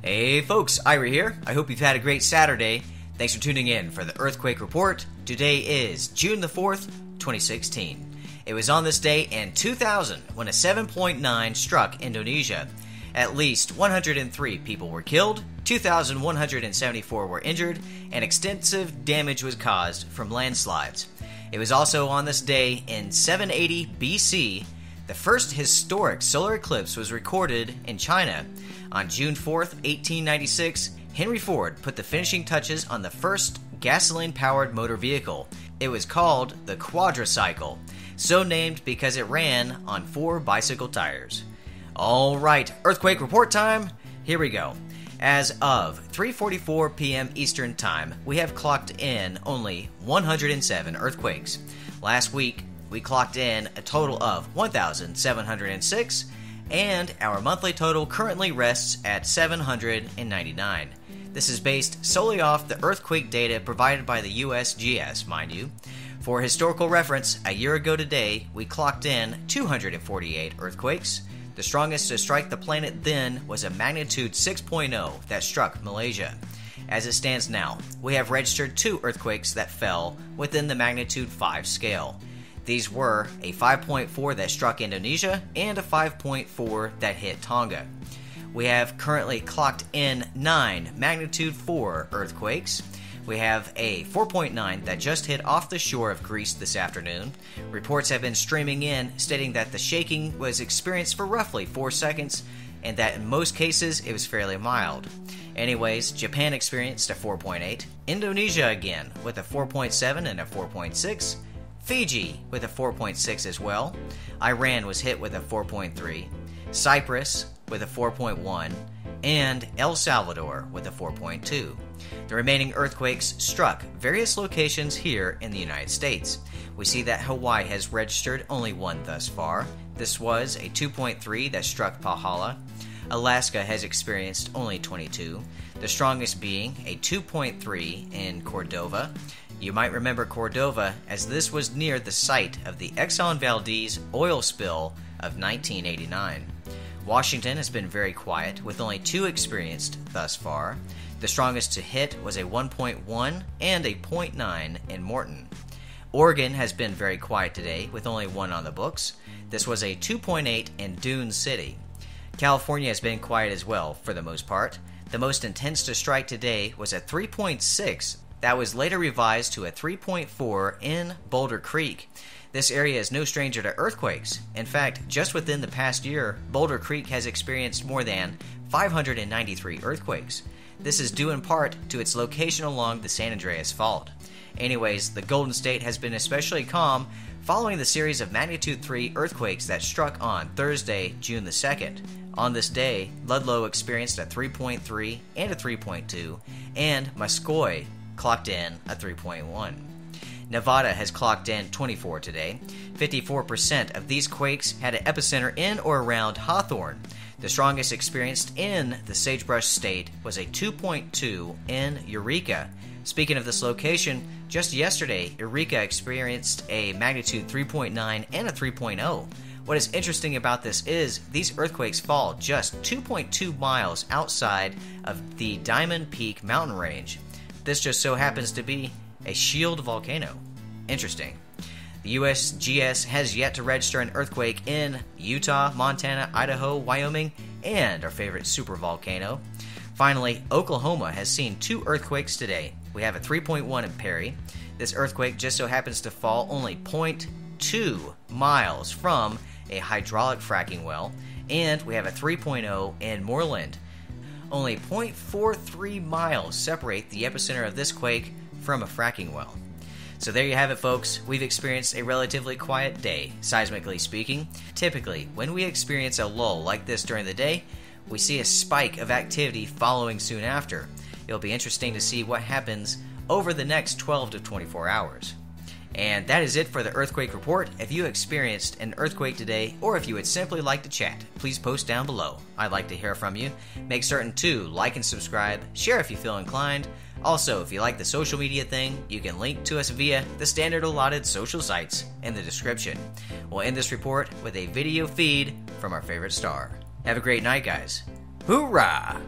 Hey folks, Ira here. I hope you've had a great Saturday. Thanks for tuning in for the Earthquake Report. Today is June the 4th, 2016. It was on this day in 2000 when a 7.9 struck Indonesia. At least 103 people were killed, 2,174 were injured, and extensive damage was caused from landslides. It was also on this day in 780 BC, the first historic solar eclipse was recorded in China. On June 4th, 1896, Henry Ford put the finishing touches on the first gasoline-powered motor vehicle. It was called the Quadricycle, so named because it ran on 4 bicycle tires. Alright, Earthquake Report time! Here we go. As of 3:44 p.m. Eastern Time, we have clocked in only 107 earthquakes. Last week, we clocked in a total of 1,706, and our monthly total currently rests at 799. This is based solely off the earthquake data provided by the USGS, mind you. For historical reference, a year ago today, we clocked in 248 earthquakes. The strongest to strike the planet then was a magnitude 6.0 that struck Malaysia. As it stands now, we have registered 2 earthquakes that fell within the magnitude 5 scale. These were a 5.4 that struck Indonesia and a 5.4 that hit Tonga. We have currently clocked in 9 magnitude 4 earthquakes. We have a 4.9 that just hit off the shore of Greece this afternoon. Reports have been streaming in stating that the shaking was experienced for roughly 4 seconds and that in most cases it was fairly mild. Anyways, Japan experienced a 4.8, Indonesia again with a 4.7 and a 4.6, Fiji with a 4.6 as well, Iran was hit with a 4.3, Cyprus with a 4.1, and El Salvador with a 4.2. The remaining earthquakes struck various locations here in the United States. We see that Hawaii has registered only 1 thus far. This was a 2.3 that struck Pahala. Alaska has experienced only 22, the strongest being a 2.3 in Cordova. You might remember Cordova as this was near the site of the Exxon Valdez oil spill of 1989. Washington has been very quiet with only 2 experienced thus far. The strongest to hit was a 1.1 and a 0.9 in Morton. Oregon has been very quiet today with only 1 on the books. This was a 2.8 in Dune City. California has been quiet as well for the most part. The most intense to strike today was a 3.6. That was later revised to a 3.4 in Boulder Creek. This area is no stranger to earthquakes. In fact, just within the past year, Boulder Creek has experienced more than 593 earthquakes. This is due in part to its location along the San Andreas Fault. Anyways, the Golden State has been especially calm following the series of magnitude 3 earthquakes that struck on Thursday, June the 2nd. On this day, Ludlow experienced a 3.3 and a 3.2, and Muskoy clocked in a 3.1. Nevada has clocked in 24 today. 54% of these quakes had an epicenter in or around Hawthorne. The strongest experienced in the sagebrush state was a 2.2 in Eureka. Speaking of this location, just yesterday, Eureka experienced a magnitude 3.9 and a 3.0. What is interesting about this is these earthquakes fall just 2.2 miles outside of the Diamond Peak mountain range. This just so happens to be a shield volcano. Interesting. The USGS has yet to register an earthquake in Utah, Montana, Idaho, Wyoming, and our favorite supervolcano. Finally, Oklahoma has seen 2 earthquakes today. We have a 3.1 in Perry. This earthquake just so happens to fall only 0.2 miles from a hydraulic fracking well, and we have a 3.0 in Moreland. Only 0.43 miles separate the epicenter of this quake from a fracking well. So there you have it, folks. We've experienced a relatively quiet day, seismically speaking. Typically, when we experience a lull like this during the day, we see a spike of activity following soon after. It'll be interesting to see what happens over the next 12 to 24 hours. And that is it for the Earthquake Report. If you experienced an earthquake today, or if you would simply like to chat, please post down below. I'd like to hear from you. Make certain to like and subscribe, share if you feel inclined. Also, if you like the social media thing, you can link to us via the standard allotted social sites in the description. We'll end this report with a video feed from our favorite star. Have a great night, guys. Hoorah!